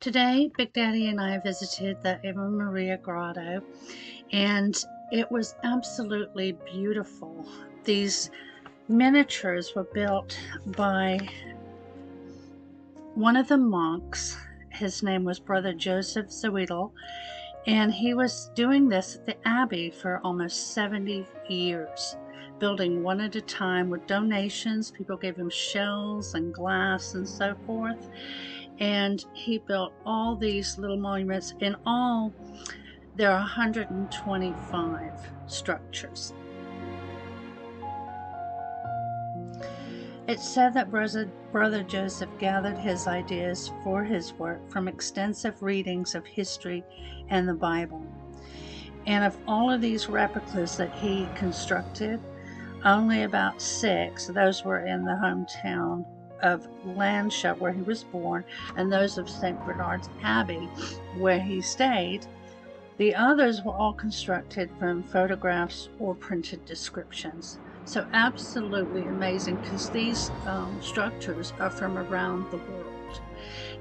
Today, Big Daddy and I visited the Ave Maria Grotto, and it was absolutely beautiful. These miniatures were built by one of the monks. His name was Brother Joseph Zoettl, and he was doing this at the Abbey for almost 70 years, building one at a time with donations. People gave him shells and glass and so forth. And he built all these little monuments. In all, there are 125 structures. It's said that Brother Joseph gathered his ideas for his work from extensive readings of history and the Bible. And of all of these replicas that he constructed, only about 6, those were in the hometown of Landshut, where he was born, and those of St. Bernard's Abbey, where he stayed. The others were all constructed from photographs or printed descriptions. So absolutely amazing, because these structures are from around the world.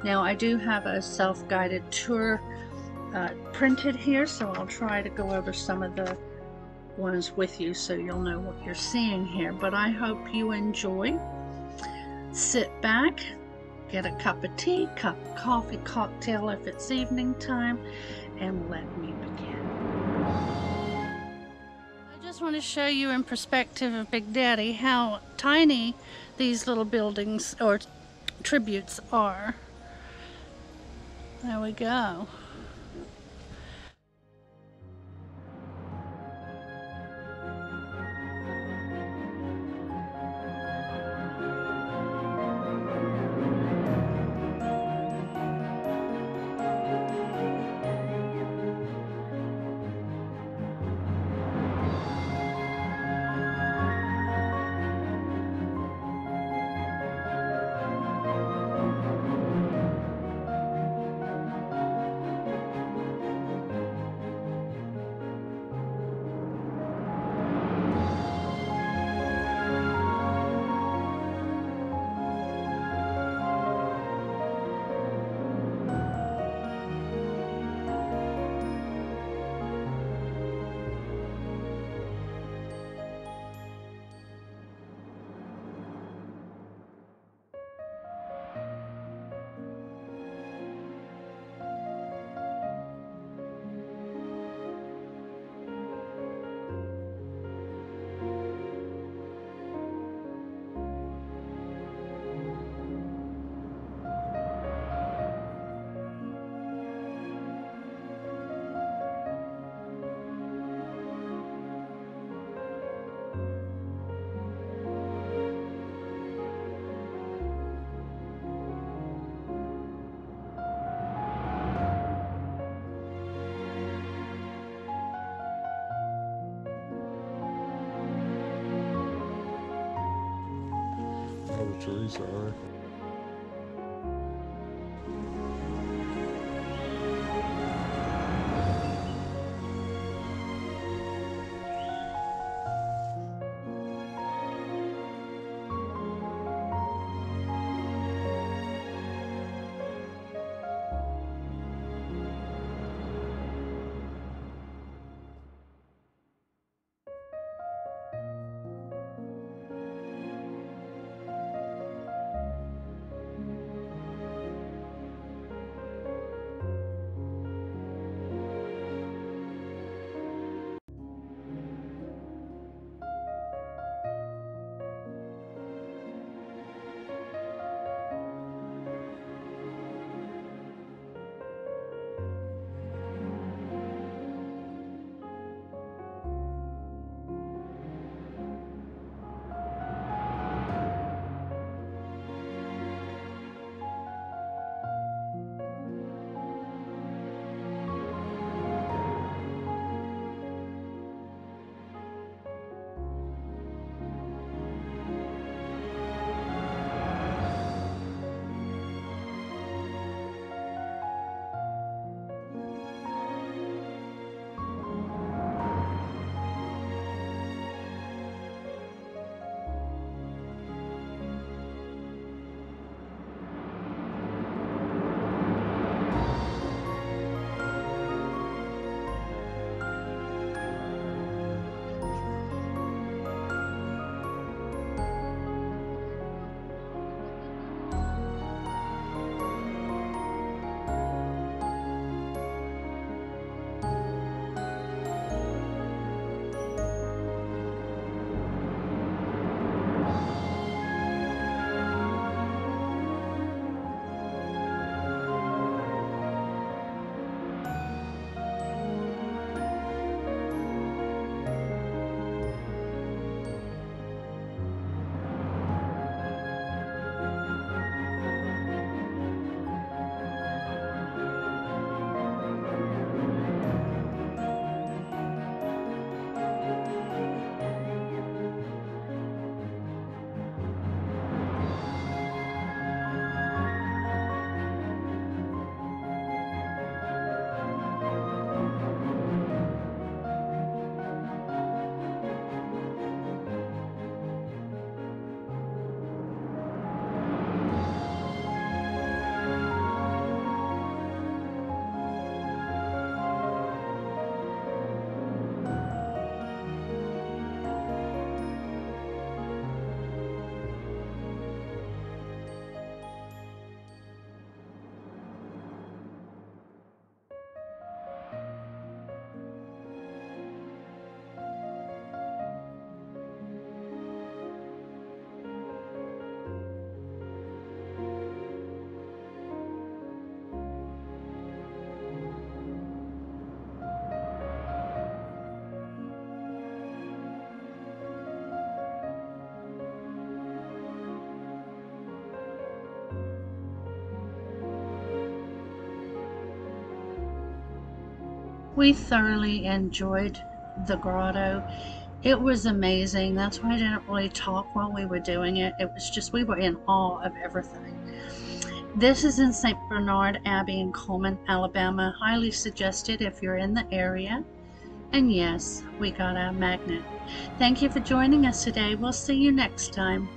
Now, I do have a self-guided tour printed here, so I'll try to go over some of the ones with you so you'll know what you're seeing here. But I hope you enjoy. Sit back, get a cup of tea, cup of coffee, cocktail if it's evening time, and let me begin. I just want to show you in perspective of Big Daddy how tiny these little buildings or tributes are. There we go. Trees are. We thoroughly enjoyed the grotto. It was amazing. That's why I didn't really talk while we were doing it. It was just, we were in awe of everything. This is in St. Bernard's Abbey in Cullman, Alabama. Highly suggested if you're in the area. And yes, we got our magnet. Thank you for joining us today. We'll see you next time.